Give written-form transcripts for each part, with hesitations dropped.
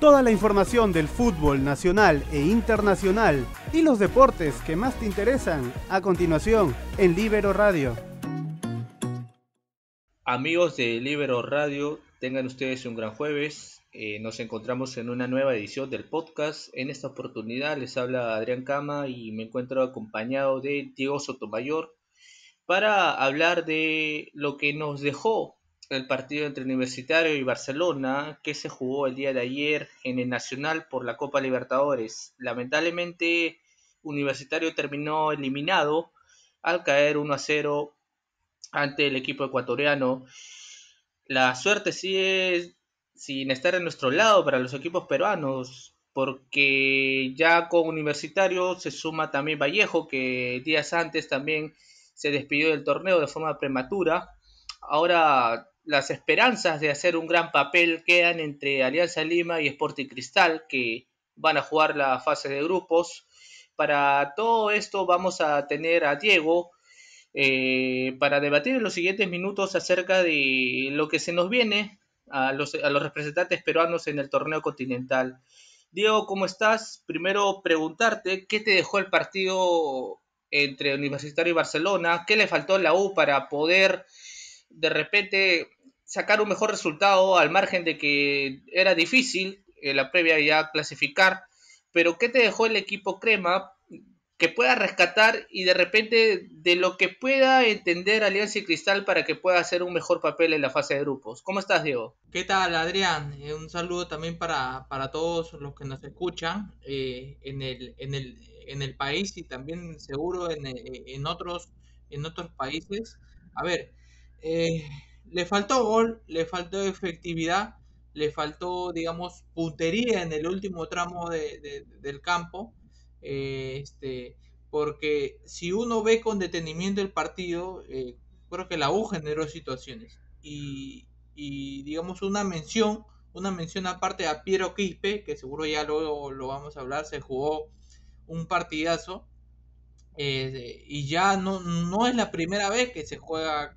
Toda la información del fútbol nacional e internacional y los deportes que más te interesan, a continuación en Libero Radio. Amigos de Libero Radio, tengan ustedes un gran jueves. Nos encontramos en una nueva edición del podcast. En esta oportunidad les habla Adrián Cama y me encuentro acompañado de Diego Sotomayor para hablar de lo que nos dejó el partido entre Universitario y Barcelona, que se jugó el día de ayer en el Nacional por la Copa Libertadores. Lamentablemente, Universitario terminó eliminado al caer 1-0 ante el equipo ecuatoriano. La suerte sigue sin estar en nuestro lado para los equipos peruanos, porque ya con Universitario se suma también Vallejo, que días antes también se despidió del torneo de forma prematura. Ahora, las esperanzas de hacer un gran papel quedan entre Alianza Lima y Sporting Cristal, que van a jugar la fase de grupos. Para todo esto vamos a tener a Diego para debatir en los siguientes minutos acerca de lo que se nos viene a los representantes peruanos en el torneo continental. Diego, ¿cómo estás? Primero preguntarte, ¿qué te dejó el partido entre Universitario y Barcelona? ¿Qué le faltó a la U para poder de repente sacar un mejor resultado, al margen de que era difícil la previa ya clasificar? Pero ¿qué te dejó el equipo crema que pueda rescatar y de repente de lo que pueda entender Alianza y Cristal para que pueda hacer un mejor papel en la fase de grupos? ¿Cómo estás, Diego? ¿Qué tal, Adrián? Un saludo también para todos los que nos escuchan en el país y también seguro en otros países. A ver, le faltó gol, le faltó efectividad, le faltó, digamos, puntería en el último tramo del campo, porque si uno ve con detenimiento el partido, creo que la U generó situaciones y digamos, una mención aparte a Piero Quispe, que seguro ya luego lo vamos a hablar. Se jugó un partidazo. Y ya no es la primera vez que juega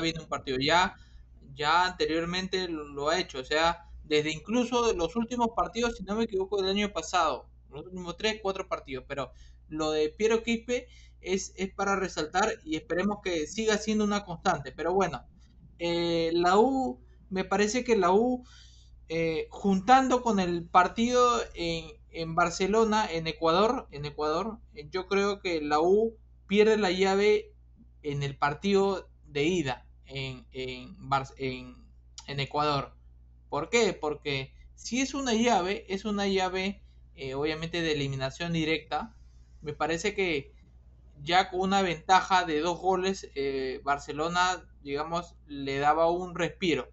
bien un partido, ya anteriormente lo ha hecho, o sea, desde incluso los últimos partidos, si no me equivoco, del año pasado, los últimos 3-4 partidos, pero lo de Piero Quispe es para resaltar y esperemos que siga siendo una constante. Pero bueno, me parece que la U, juntando con el partido en Barcelona, en Ecuador, yo creo que la U pierde la llave en el partido de ida en Ecuador. ¿Por qué? Porque si es una llave obviamente de eliminación directa. Me parece que ya con una ventaja de 2 goles, Barcelona, digamos, le daba un respiro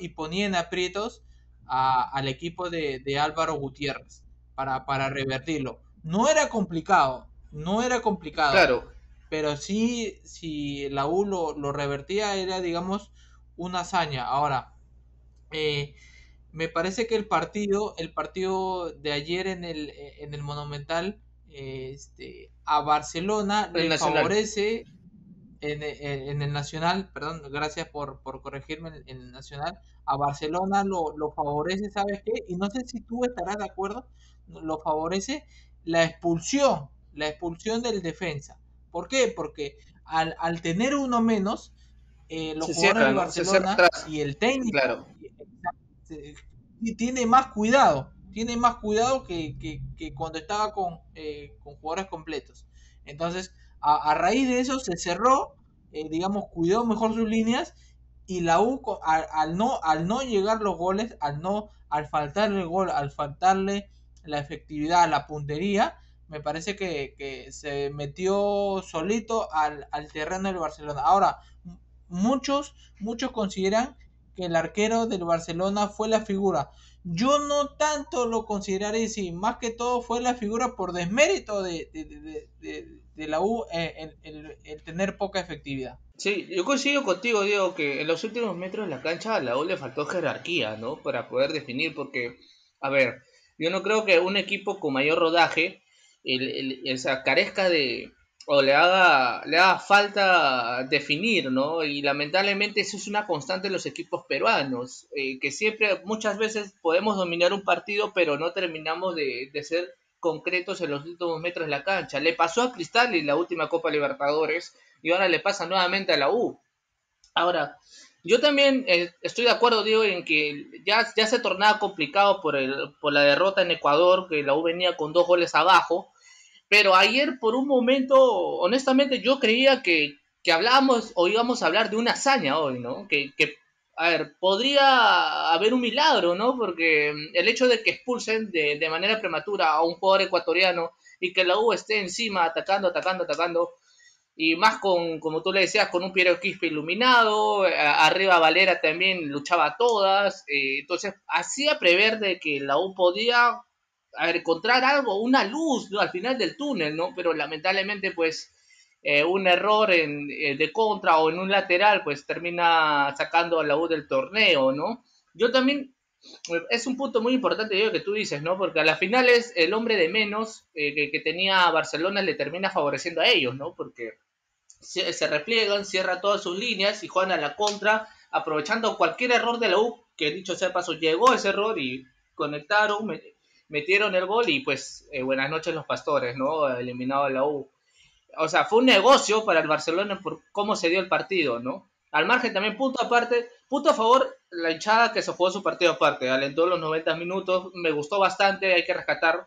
y ponía en aprietos al equipo de Álvaro Gutiérrez para revertirlo. No era complicado, claro, pero sí, si la U lo revertía, era, digamos, una hazaña. Ahora, me parece que el partido de ayer en el Monumental, a Barcelona le favorece en el Nacional, perdón, gracias por corregirme, en el Nacional, a Barcelona lo favorece, ¿sabes qué? Y no sé si tú estarás de acuerdo, lo favorece la expulsión del defensa. ¿Por qué? Porque al tener uno menos, los jugadores de Barcelona y el técnico, claro, tiene más cuidado, que cuando estaba con jugadores completos. Entonces, a raíz de eso se cerró, digamos, cuidó mejor sus líneas, y la U, al no llegar los goles, al faltarle el gol, al faltarle la efectividad, la puntería, me parece que se metió solito al terreno del Barcelona. Ahora, muchos consideran que el arquero del Barcelona fue la figura. Yo no tanto lo consideraré, sí, más que todo fue la figura por desmérito de la U, el tener poca efectividad. Sí, yo coincido contigo, Diego, que en los últimos metros de la cancha a la U le faltó jerarquía, ¿no? Para poder definir, porque, a ver, yo no creo que un equipo con mayor rodaje carezca o le haga falta definir, ¿no? Y lamentablemente eso es una constante en los equipos peruanos, que siempre, muchas veces podemos dominar un partido, pero no terminamos de ser concretos en los últimos metros de la cancha. Le pasó a Cristal en la última Copa Libertadores, y ahora le pasa nuevamente a la U. Ahora, yo también estoy de acuerdo, Diego, en que ya se tornaba complicado por la derrota en Ecuador, que la U venía con 2 goles abajo. Pero ayer, por un momento, honestamente, yo creía que hablábamos o íbamos a hablar de una hazaña hoy, ¿no? A ver, podría haber un milagro, ¿no? Porque el hecho de que expulsen de manera prematura a un jugador ecuatoriano y que la U esté encima atacando, y más con, como tú le decías, con un Piero Quispe iluminado, arriba Valera también luchaba a todas, entonces hacía prever de que la U podía... a ver, encontrar algo, una luz, ¿no? Al final del túnel, ¿no? Pero lamentablemente, pues, un error de contra o en un lateral, pues, termina sacando a la U del torneo, ¿no? Yo también, es un punto muy importante, Diego, que tú dices, ¿no? Porque a las finales el hombre de menos que tenía Barcelona le termina favoreciendo a ellos, ¿no? Porque se repliegan, cierran todas sus líneas y juegan a la contra, aprovechando cualquier error de la U, que dicho sea paso, llegó ese error y conectaron... metieron el gol y pues buenas noches los pastores, ¿no? Eliminado a la U. O sea, fue un negocio para el Barcelona por cómo se dio el partido, ¿no? Al margen también, punto aparte, punto a favor, la hinchada que se jugó su partido aparte, alentó los 90 minutos, me gustó bastante, hay que rescatar,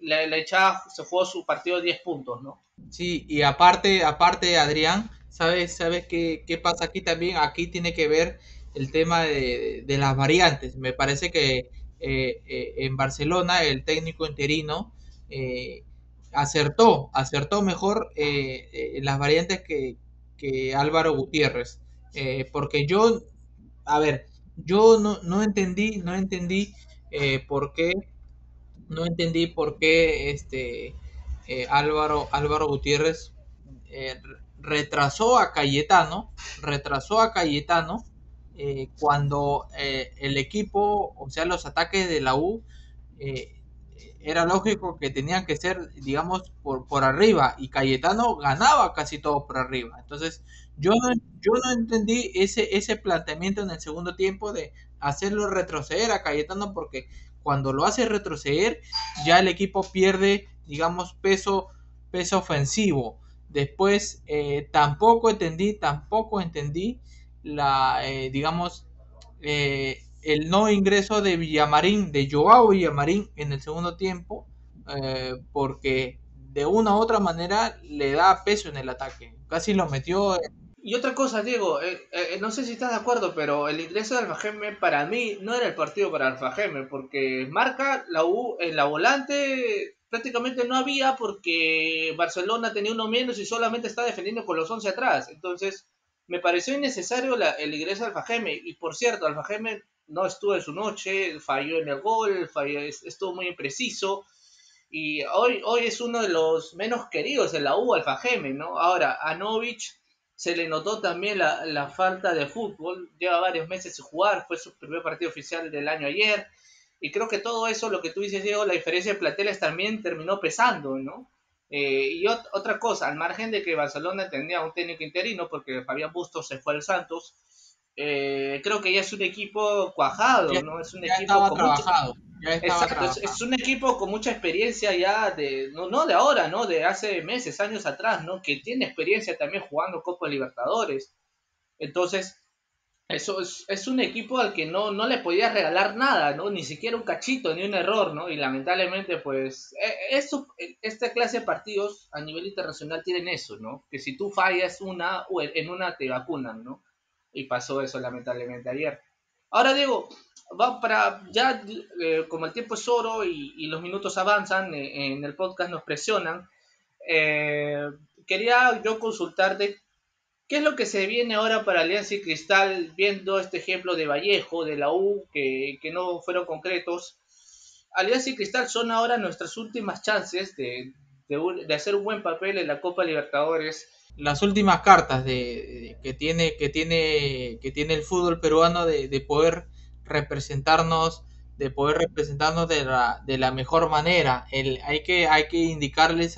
la hinchada se jugó su partido 10 puntos, ¿no? Sí, y aparte Adrián, ¿sabes qué pasa aquí también? Aquí tiene que ver el tema de las variantes, me parece que en Barcelona el técnico interino acertó mejor las variantes que Álvaro Gutiérrez, porque yo no entendí por qué Álvaro Gutiérrez retrasó a Cayetano cuando el equipo, o sea, los ataques de la U, era lógico que tenían que ser, digamos, por arriba, y Cayetano ganaba casi todo por arriba. Entonces, yo no entendí ese planteamiento en el segundo tiempo de hacerlo retroceder a Cayetano, porque cuando lo hace retroceder, ya el equipo pierde, digamos, peso ofensivo. Después, tampoco entendí el no ingreso de Joao Villamarín en el segundo tiempo, porque de una u otra manera le da peso en el ataque, casi lo metió. Y otra cosa, Diego, no sé si estás de acuerdo, pero el ingreso de Alfageme para mí no era el partido para Alfageme, porque marca la U en la volante prácticamente no había, porque Barcelona tenía uno menos y solamente está defendiendo con los 11 atrás, entonces me pareció innecesario el ingreso de Alfageme. Y por cierto, Alfageme no estuvo en su noche, falló en el gol, estuvo muy impreciso. Y hoy es uno de los menos queridos en la U, Alfageme, ¿no? Ahora, a Novick se le notó también la falta de fútbol. Lleva varios meses sin jugar, fue su primer partido oficial del año ayer. Y creo que todo eso, lo que tú dices, Diego, la diferencia de planteles también terminó pesando, ¿no? Y otra cosa, al margen de que Barcelona tenía un técnico interino porque Fabián Bustos se fue al Santos, creo que ya es un equipo cuajado, ¿no? Es un equipo con trabajado. Es un equipo con mucha experiencia ya no de ahora, ¿no? De hace meses, años atrás, ¿no? Que tiene experiencia también jugando Copa Libertadores. Entonces, eso es un equipo al que no le podías regalar nada, ¿no? Ni siquiera un cachito, ni un error, ¿no? Y lamentablemente, pues, esta clase de partidos a nivel internacional tienen eso, ¿no? Que si tú fallas una, o en una te vacunan, ¿no? Y pasó eso lamentablemente ayer. Ahora, Diego, como el tiempo es oro y los minutos avanzan, en el podcast nos presionan, quería yo consultarte, ¿qué es lo que se viene ahora para Alianza y Cristal, viendo este ejemplo de Vallejo, de la U, que no fueron concretos? Alianza y Cristal son ahora nuestras últimas chances de hacer un buen papel en la Copa Libertadores. Las últimas cartas que tiene el fútbol peruano de poder representarnos, de la mejor manera. Hay que indicarles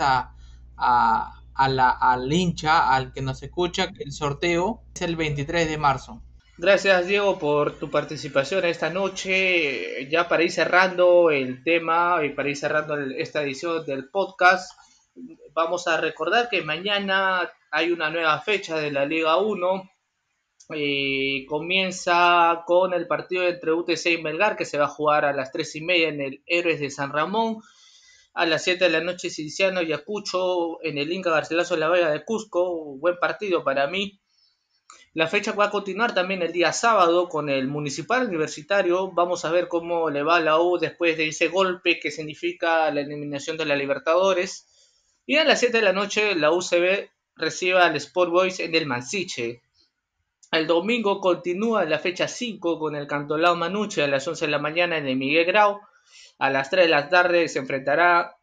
al hincha, al que nos escucha, que el sorteo es el 23 de marzo. Gracias, Diego, por tu participación esta noche. Ya para ir cerrando el tema y para ir cerrando esta edición del podcast, vamos a recordar que mañana hay una nueva fecha de la Liga 1. Comienza con el partido entre UTC y Melgar, que se va a jugar a las 3:30 en el Héroes de San Ramón. A las 7 de la noche, Siliciano y Acucho en el Inca Garcilaso de la Vega de Cusco. Buen partido para mí. La fecha va a continuar también el día sábado con el Municipal Universitario. Vamos a ver cómo le va a la U después de ese golpe que significa la eliminación de la Libertadores. Y a las 7 de la noche la UCB recibe al Sport Boys en el Mansiche. El domingo continúa la fecha 5 con el Cantolao Manuche a las 11 de la mañana en el Miguel Grau. A las 3 de la tarde se enfrentará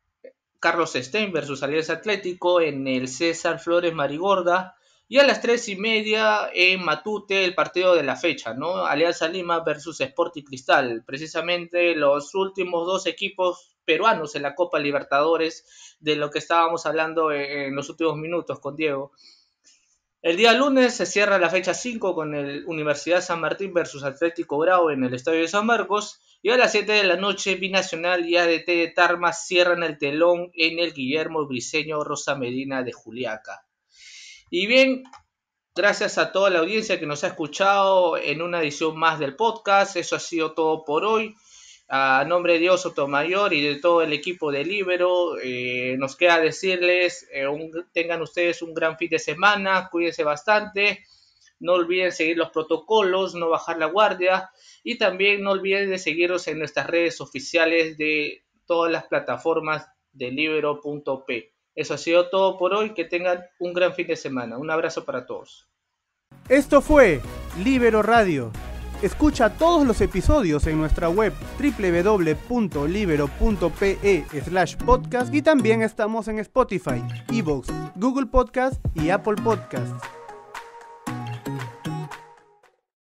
Carlos Stein versus Alianza Atlético en el César Flores Marigorda. Y a las 3:30 en Matute el partido de la fecha, ¿no? Alianza Lima versus Sporting Cristal. Precisamente los últimos dos equipos peruanos en la Copa Libertadores, de lo que estábamos hablando en los últimos minutos con Diego. El día lunes se cierra la fecha 5 con el Universidad San Martín versus Atlético Grau en el Estadio de San Marcos. Y a las 7 de la noche Binacional y ADT de Tarma cierran el telón en el Guillermo Briceño Rosa Medina de Juliaca. Y bien, gracias a toda la audiencia que nos ha escuchado en una edición más del podcast. Eso ha sido todo por hoy. A nombre de Diego Sotomayor y de todo el equipo de Libero, nos queda decirles, tengan ustedes un gran fin de semana, cuídense bastante, no olviden seguir los protocolos, no bajar la guardia, y también no olviden de seguirnos en nuestras redes oficiales de todas las plataformas de Libero.p. Eso ha sido todo por hoy, que tengan un gran fin de semana. Un abrazo para todos. Esto fue Libero Radio. Escucha todos los episodios en nuestra web www.libero.pe/podcast y también estamos en Spotify, iVoox, Google Podcast y Apple Podcast.